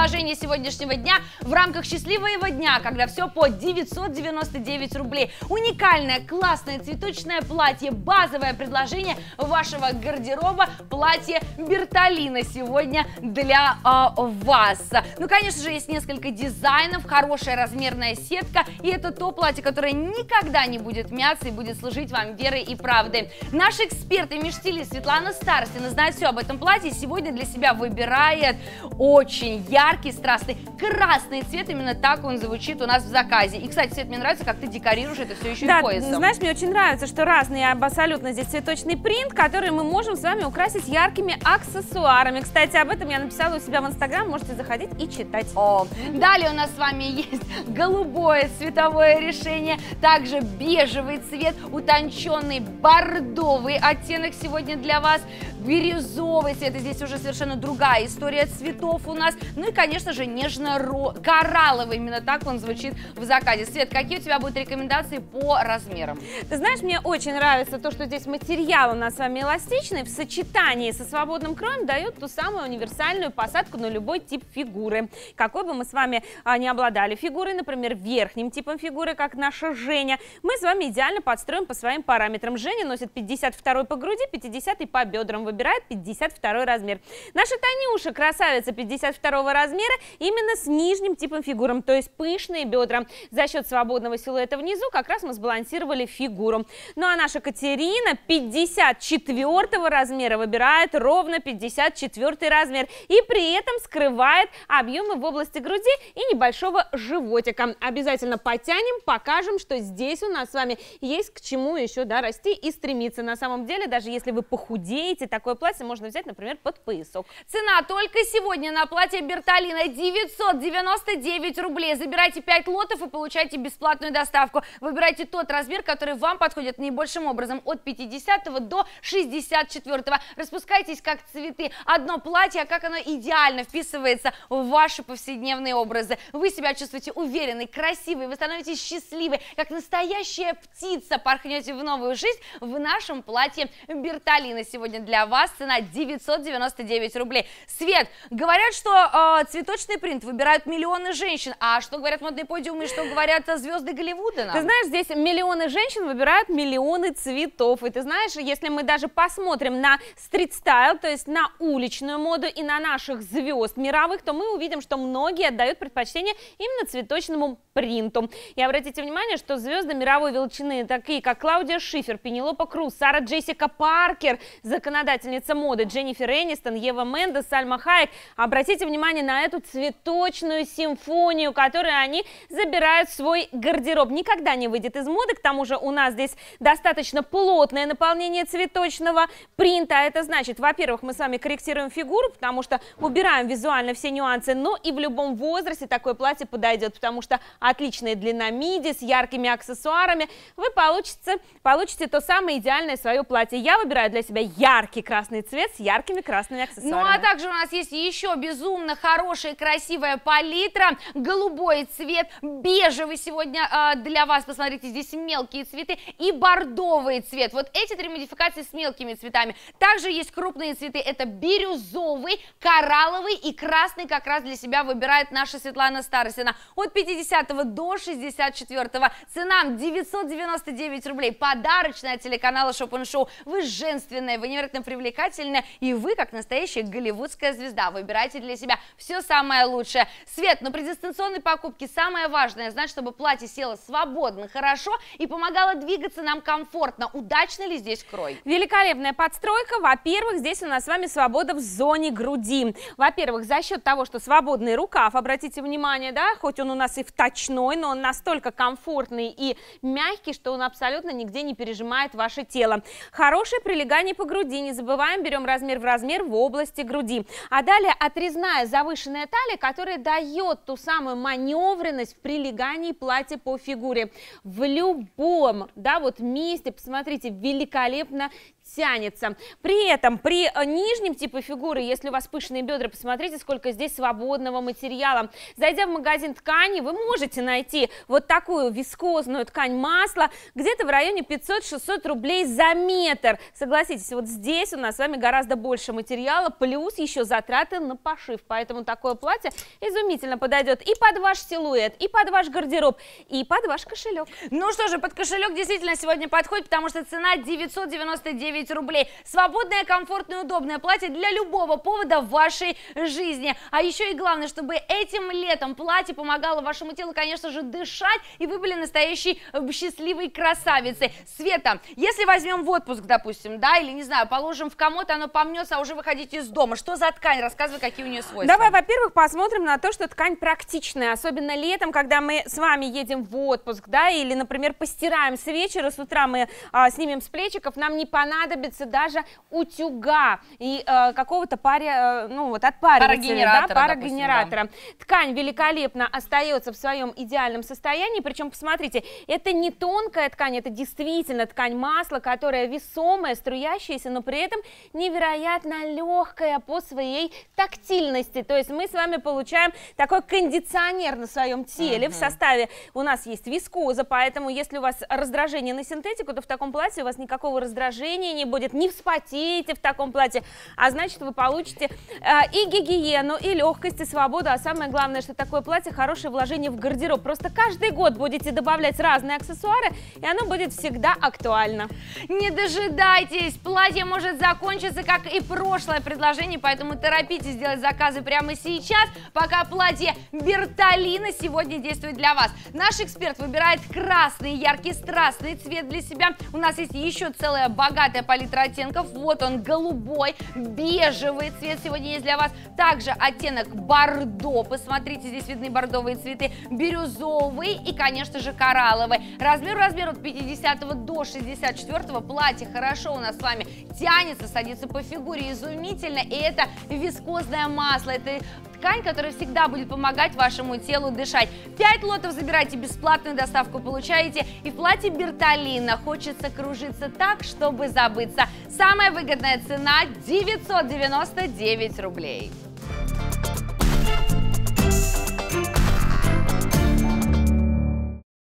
предложение сегодняшнего дня в рамках счастливого дня, когда все по 999 рублей. Уникальное, классное, цветочное платье, базовое предложение вашего гардероба, платье Бертолина сегодня для вас. Ну, конечно же, есть несколько дизайнов, хорошая размерная сетка, и это то платье, которое никогда не будет мяться и будет служить вам верой и правдой. Наши эксперты межстилист Светлана Старостина знает все об этом платье, сегодня для себя выбирает очень яркий, страстный, красный цвет, именно так он звучит у нас в заказе. И, кстати, Свет, мне нравится, как ты декорируешь это все еще и поясом. Знаешь, мне очень нравится, что разный абсолютно здесь цветочный принт, который мы можем с вами украсить яркими аксессуарами. Кстати, об этом я написала у себя в Инстаграм, можете заходить и читать. Далее у нас с вами есть голубое цветовое решение, также бежевый цвет, утонченный бордовый оттенок сегодня для вас, бирюзовый цвет, и здесь уже совершенно другая история цветов у нас, ну и, конечно же, нежно-коралловый, именно так он звучит в заказе. Свет, какие у тебя будут рекомендации по размерам? Ты знаешь, мне очень нравится то, что здесь материал у нас с вами эластичный, в сочетании со свободным кроем дает ту самую универсальную посадку на любой тип фигуры. Какой бы мы с вами не обладали фигурой, например, верхним типом фигуры, как наша Женя, мы с вами идеально подстроим по своим параметрам. Женя носит 52-й по груди, 50-й по бедрам, выбирает 52-й размер. Наша Танюша, красавица 52-го размера, именно с нижним типом фигуры, то есть пышные бедра. За счет свободного силуэта внизу как раз мы сбалансировали фигуру. Ну а наша Катерина 54-го размера выбирает ровно 54-й размер и при этом скрывает объемы в области груди и небольшого животика. Обязательно потянем, покажем, что здесь у нас с вами есть к чему еще расти и стремиться. На самом деле, даже если вы похудеете, такое платье можно взять, например, под поясок. Цена только сегодня на платье Бертолина 999 рублей. Забирайте 5 лотов и получайте бесплатную доставку. Выбирайте тот размер, который вам подходит наибольшим образом, от 50 до 64. Распускайтесь как цветы. Одно платье, как оно идеально вписывается в ваши повседневные образы. Вы себя чувствуете уверенной, красивой, вы становитесь счастливой, как настоящая птица порхнете в новую жизнь в нашем платье Бертолина. Сегодня для вас цена 999 рублей. Свет, говорят, что цветочный принт выбирают миллионы женщин, а что говорят модные подиумы, что говорят звезды Голливуда нам? Ты знаешь, здесь миллионы женщин выбирают миллионы цветов, и ты знаешь, если мы даже посмотрим на стрит-стайл, то есть на уличную моду и на наших звезд мировых, то мы увидим, что многие отдают предпочтение именно цветочному принту. И обратите внимание, что звезды мировой величины, такие как Клаудия Шифер, Пенелопа Круз, Сара Джессика Паркер, законодательница моды Дженнифер Энистон, Ева Мендес, Сальма Хайек, обратите внимание на эту цветочную симфонию, которую они забирают в свой гардероб. Никогда не выйдет из моды, к тому же у нас здесь достаточно плотное наполнение цветочного принта. Это значит, во-первых, мы с вами корректируем фигуру, потому что убираем визуально все нюансы, но и в любом возрасте такое платье подойдет, потому что отличная длина миди с яркими аксессуарами, вы получите то самое идеальное свое платье. Я выбираю для себя яркий красный цвет с яркими красными аксессуарами. Ну а также у нас есть еще безумно хорошая, красивая палитра, голубой цвет, бежевый сегодня для вас, посмотрите, здесь мелкие цветы и бордовый цвет. Вот эти три модификации с мелкими цветами. Также есть крупные цветы, это бирюзовый, коралловый и красный как раз для себя выбирает наша Светлана Старостина. От 50 до 64. Цена 999 рублей. Подарочная телеканала Shop & Show. Вы женственная, вы невероятно привлекательная, и вы как настоящая голливудская звезда. Выбирайте для себя все самое лучшее. Свет, но при дистанционной покупке самое важное знать, чтобы платье село свободно, хорошо и помогало двигаться нам комфортно. Удачно ли здесь крой? Великолепная подстройка. Во-первых, здесь у нас с вами свобода в зоне груди. Во-первых, за счет того, что свободный рукав, обратите внимание, да, хоть он у нас и вточной, но он настолько комфортный и мягкий, что он абсолютно нигде не пережимает ваше тело. Хорошее прилегание по груди, не забываем, берем размер в области груди. А далее отрезная завышенная талия, которая дает ту самую маневренность в прилегании платья по фигуре. В любом, да, вот месте, посмотрите, великолепно тянется. При этом при нижнем типе фигуры, если у вас пышные бедра, посмотрите, сколько здесь свободного материала. Зайдя в магазин ткани, вы можете найти вот такую вискозную ткань масла где-то в районе 500-600 рублей за метр. Согласитесь, вот здесь у нас с вами гораздо больше материала, плюс еще затраты на пошив. Поэтому такое платье изумительно подойдет и под ваш силуэт, и под ваш гардероб, и под ваш кошелек. Ну что же, под кошелек действительно сегодня подходит, потому что цена 999 рублей. Свободное, комфортное, удобное платье для любого повода в вашей жизни. А еще и главное, чтобы этим летом платье помогало вашему телу, конечно же, дышать, и вы были настоящей счастливой красавицей. Света, если возьмем в отпуск, допустим, да, или, не знаю, положим в комод, оно помнется, а уже выходите из дома. Что за ткань? Рассказывай, какие у нее свойства. Давай, во-первых, посмотрим на то, что ткань практичная, особенно летом, когда мы с вами едем в отпуск, да, или, например, постираем с вечера, с утра мы снимем с плечиков, нам не понадобится даже утюга и какого-то парогенератора. Ткань великолепно остается в своем идеальном состоянии, причем, посмотрите, это не тонкая ткань, это действительно ткань масла, которая весомая, струящаяся, но при этом невероятно легкая по своей тактильности, то есть мы с вами получаем такой кондиционер на своем теле, в составе у нас есть вискоза, поэтому если у вас раздражение на синтетику, то в таком платье у вас никакого раздражения не будет, не вспотеете в таком платье, а значит вы получите и гигиену, и легкость, и свободу, а самое главное, что такое платье хорошее вложение в гардероб, просто каждый год будете добавлять разные аксессуары, и оно будет всегда актуально. Не дожидайтесь, платье может закончиться, как и прошлое предложение, поэтому торопитесь делать заказы прямо сейчас, пока платье Бертолина сегодня действует для вас. Наш эксперт выбирает красный, яркий, страстный цвет для себя. У нас есть еще целая богатая палитра оттенков. Вот он, голубой, бежевый цвет сегодня есть для вас. Также оттенок бордо. Посмотрите, здесь видны бордовые цветы, бирюзовый и, конечно же, коралловый. Размер от 50 до 64 платье хорошо у нас с вами тянется, садится по фигуре изумительно. И это вискозное масло, это ткань, которая всегда будет помогать вашему телу дышать. 5 лотов забирайте, бесплатную доставку получаете. И в платье Бертолина хочется кружиться так, чтобы забыться. Самая выгодная цена 999 рублей.